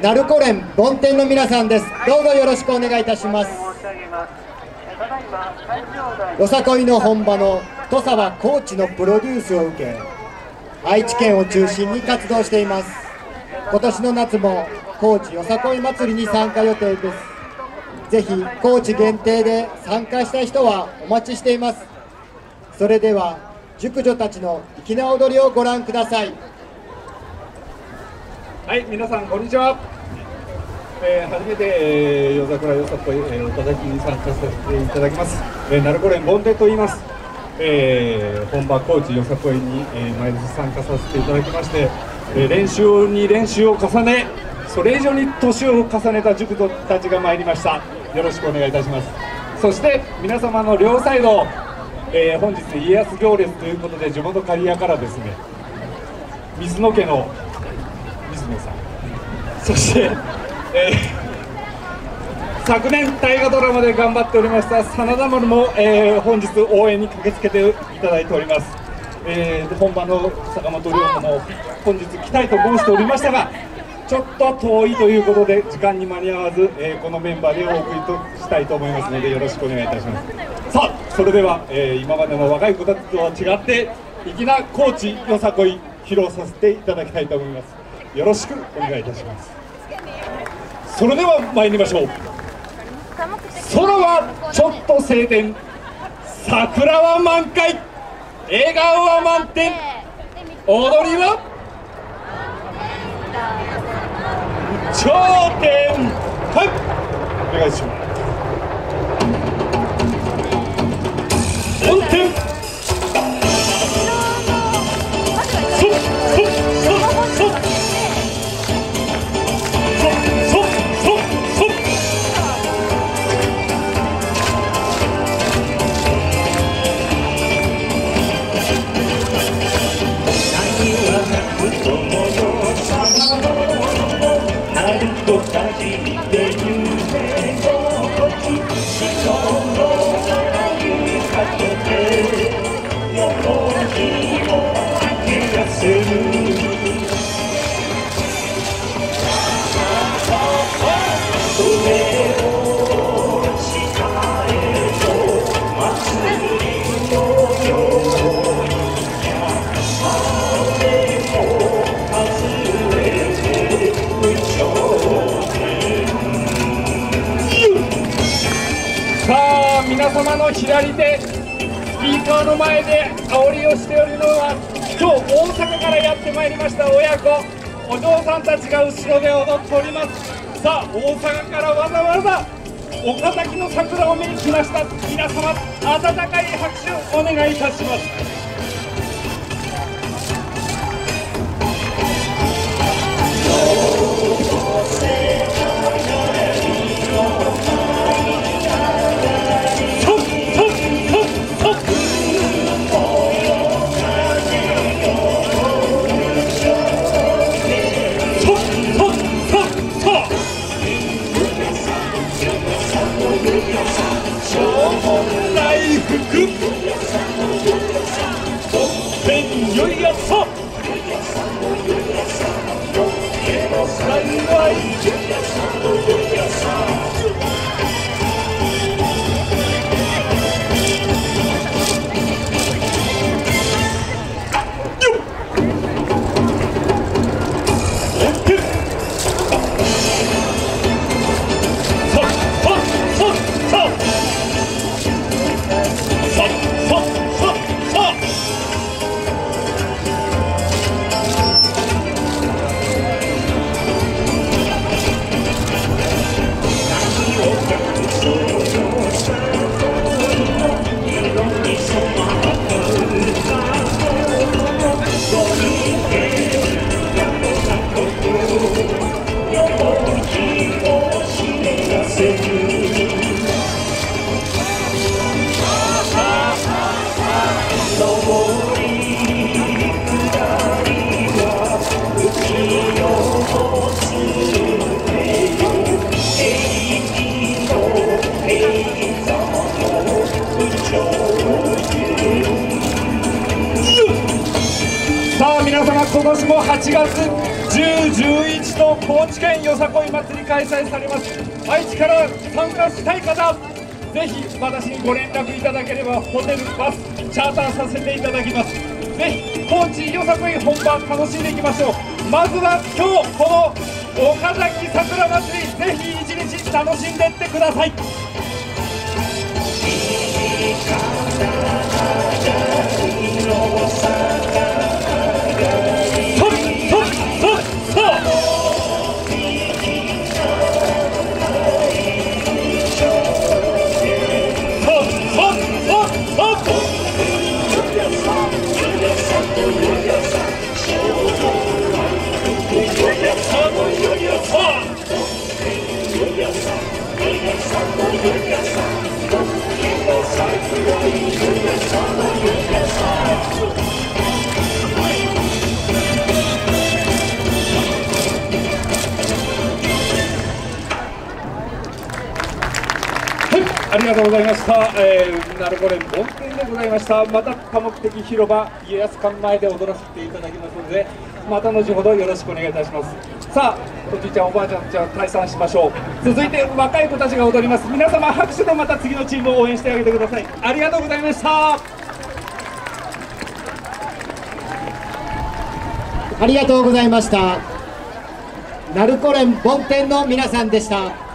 鳴子連梵天の皆さんです。どうぞよろしくお願いいたします。よさこいの本場の土佐は高知のプロデュースを受け、愛知県を中心に活動しています。今年の夏も高知よさこい祭りに参加予定です。ぜひ高知限定で参加したい人はお待ちしています。それでは熟女たちの粋な踊りをご覧ください。はい、皆さんこんにちは。初めて夜桜よさこい岡崎に参加させていただきます。鳴子連梵天と言います。本場高知よさこいに、毎年参加させていただきまして、練習に練習を重ね、それ以上に年を重ねた熟女たちが参りました。よろしくお願いいたします。そして皆様の両サイド、本日家康行列ということで地元刈谷からですね、水野家のさん、そして、昨年大河ドラマで頑張っておりました真田丸も、本日応援に駆けつけていただいております。本場の坂本龍馬も本日来たいと申しておりましたが、ちょっと遠いということで時間に間に合わず、このメンバーでお送りとしたいと思いますのでよろしくお願いいたします。さあそれでは、今までの若い子たちとは違って粋な高知よさこい披露させていただきたいと思います。よろしくお願いいたします。それでは参りましょう。空はちょっと晴天、桜は満開、笑顔は満点、踊りは頂点。はい、お願いします。皆様の左手、スピーカーの前で煽りをしておるのは、今日大阪からやってまいりました親子、お嬢さんたちが後ろで踊っております。さあ大阪からわざわざ岡崎の桜を見に来ました。皆様温かい拍手をお願いいたします。今年も8月10、11とと高知県よさこい祭り開催されます。愛知から参加したい方、ぜひ私にご連絡いただければホテルバスチャーターさせていただきます。ぜひ高知よさこい本番楽しんでいきましょう。まずは今日この岡崎桜まつり、ぜひ一日楽しんでいってください。ありがとうございました。なるこれ本店でございました。また多目的広場家康館前で踊らせていただきますので、また後ほどよろしくお願いいたします。さあ、おじいちゃんおばあちゃんじゃあ退散しましょう。続いて若い子たちが踊ります。皆様拍手でまた次のチームを応援してあげてください。ありがとうございました。ありがとうございました。なるこれ本店の皆さんでした。